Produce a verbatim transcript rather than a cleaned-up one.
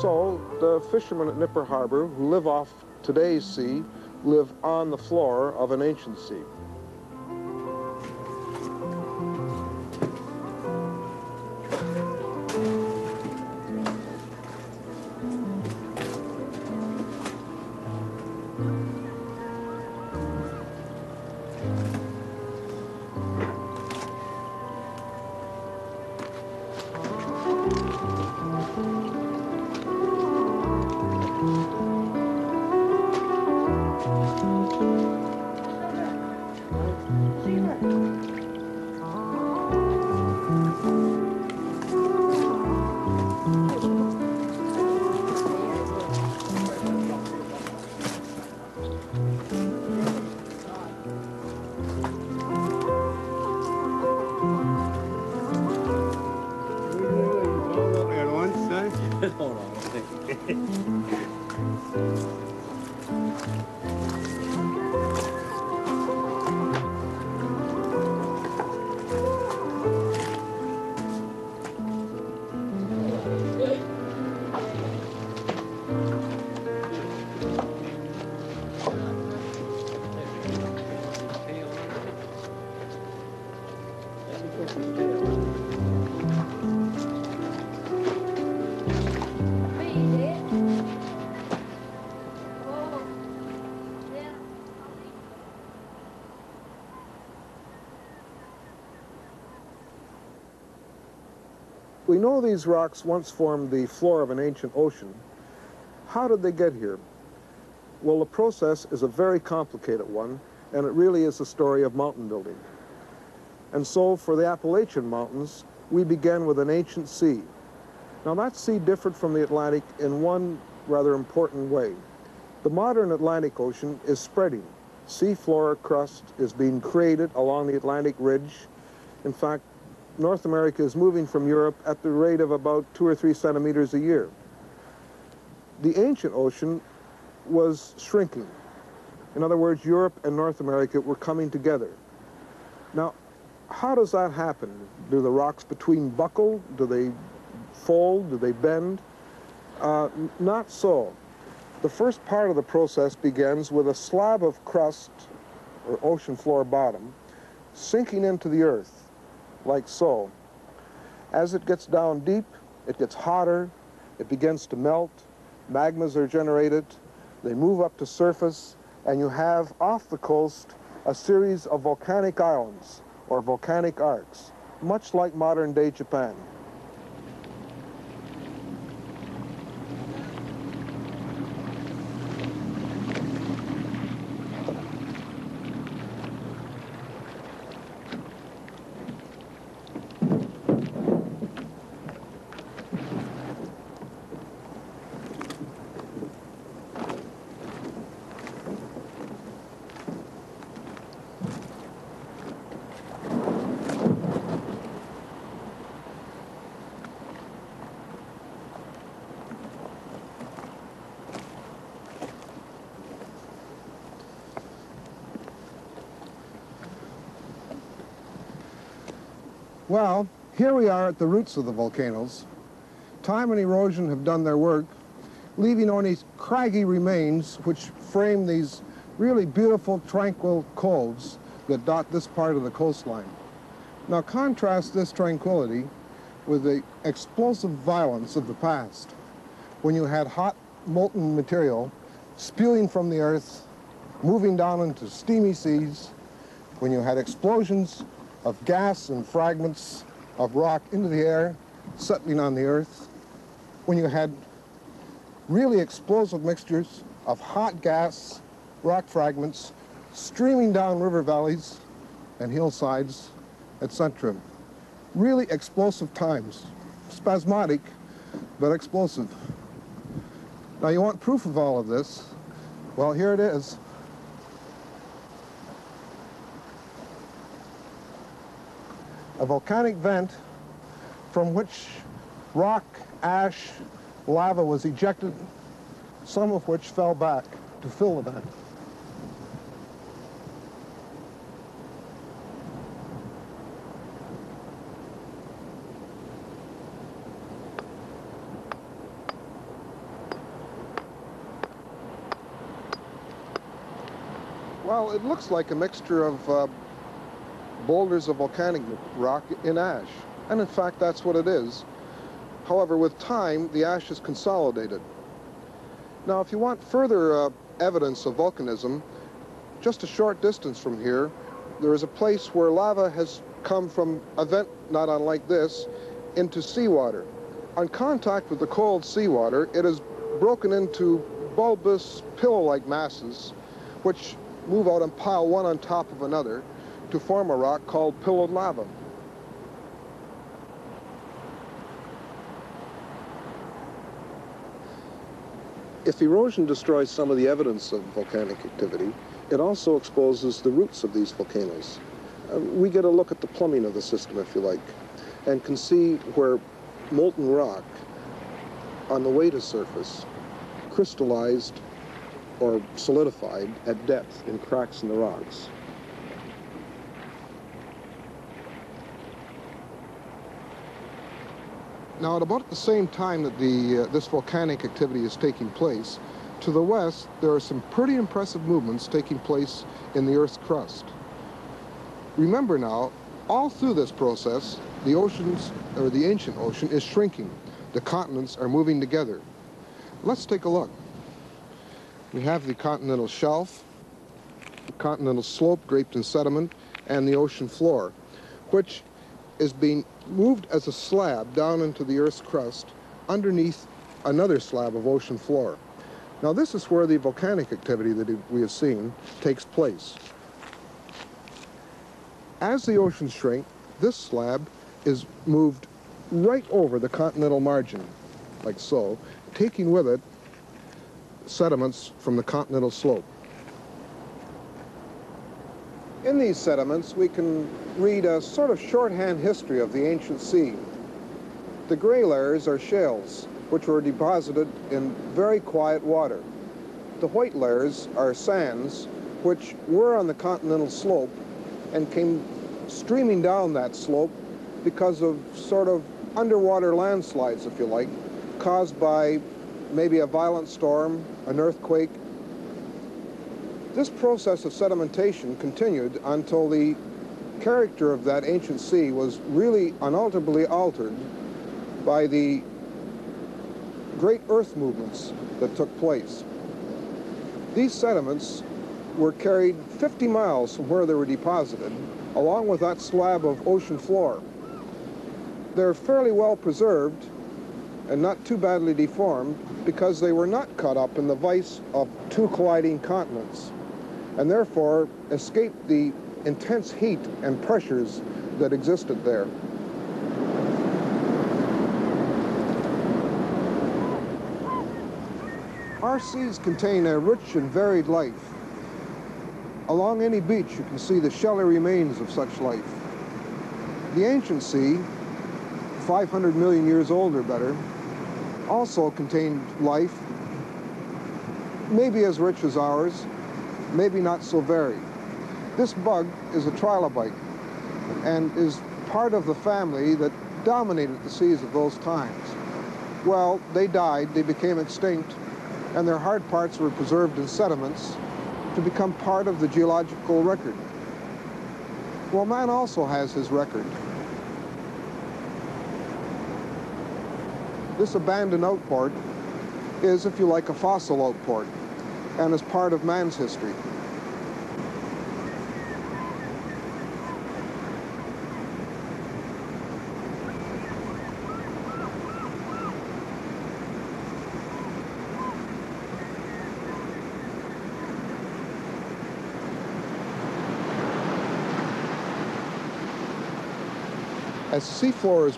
So the fishermen at Nipper Harbor, who live off today's sea, live on the floor of an ancient sea. We know these rocks once formed the floor of an ancient ocean. How did they get here? Well, the process is a very complicated one, and it really is the story of mountain building. And so, for the Appalachian Mountains, we began with an ancient sea. Now, that sea differed from the Atlantic in one rather important way. The modern Atlantic Ocean is spreading. Seafloor crust is being created along the Atlantic ridge. In fact, North America is moving from Europe at the rate of about two or three centimeters a year. The ancient ocean was shrinking. In other words, Europe and North America were coming together. Now, how does that happen? Do the rocks between buckle? Do they fold? Do they bend? Uh, not so. The first part of the process begins with a slab of crust, or ocean floor bottom, sinking into the earth. Like so. As it gets down deep, it gets hotter, it begins to melt, magmas are generated, they move up to surface, and you have off the coast a series of volcanic islands, or volcanic arcs, much like modern-day Japan. Well, here we are at the roots of the volcanoes. Time and erosion have done their work, leaving only craggy remains which frame these really beautiful, tranquil coves that dot this part of the coastline. Now contrast this tranquility with the explosive violence of the past, when you had hot, molten material spewing from the earth, moving down into steamy seas, when you had explosions of gas and fragments of rock into the air, settling on the earth, when you had really explosive mixtures of hot gas, rock fragments, streaming down river valleys and hillsides, et cetera. Really explosive times, spasmodic, but explosive. Now you want proof of all of this? Well, here it is. A volcanic vent from which rock, ash, lava was ejected, some of which fell back to fill the vent. Well, it looks like a mixture of uh, boulders of volcanic rock in ash. And in fact, that's what it is. However, with time, the ash is consolidated. Now, if you want further uh, evidence of volcanism, just a short distance from here, there is a place where lava has come from a vent not unlike this into seawater. On contact with the cold seawater, it is broken into bulbous, pillow-like masses, which move out and pile one on top of another to form a rock called pillowed lava. If erosion destroys some of the evidence of volcanic activity, it also exposes the roots of these volcanoes. Uh, we get a look at the plumbing of the system, if you like, and can see where molten rock, on the way to surface, crystallized or solidified at depth in cracks in the rocks. Now, at about the same time that the, uh, this volcanic activity is taking place, to the west, there are some pretty impressive movements taking place in the Earth's crust. Remember now, all through this process, the oceans, or the ancient ocean, is shrinking. The continents are moving together. Let's take a look. We have the continental shelf, the continental slope draped in sediment, and the ocean floor, which is being moved as a slab down into the Earth's crust underneath another slab of ocean floor. Now, this is where the volcanic activity that we have seen takes place. As the oceans shrink, this slab is moved right over the continental margin, like so, taking with it sediments from the continental slope. In these sediments, we can read a sort of shorthand history of the ancient sea. The gray layers are shales, which were deposited in very quiet water. The white layers are sands, which were on the continental slope and came streaming down that slope because of sort of underwater landslides, if you like, caused by maybe a violent storm, an earthquake. This process of sedimentation continued until the character of that ancient sea was really unalterably altered by the great earth movements that took place. These sediments were carried fifty miles from where they were deposited, along with that slab of ocean floor. They're fairly well preserved and not too badly deformed because they were not caught up in the vice of two colliding continents, and therefore escaped the intense heat and pressures that existed there. Our seas contain a rich and varied life. Along any beach, you can see the shelly remains of such life. The ancient sea, five hundred million years old or better, also contained life, maybe as rich as ours, maybe not so varied. This bug is a trilobite and is part of the family that dominated the seas of those times. Well, they died, they became extinct, and their hard parts were preserved in sediments to become part of the geological record. Well, man also has his record. This abandoned outport is, if you like, a fossil outport and is part of man's history. As the seafloor is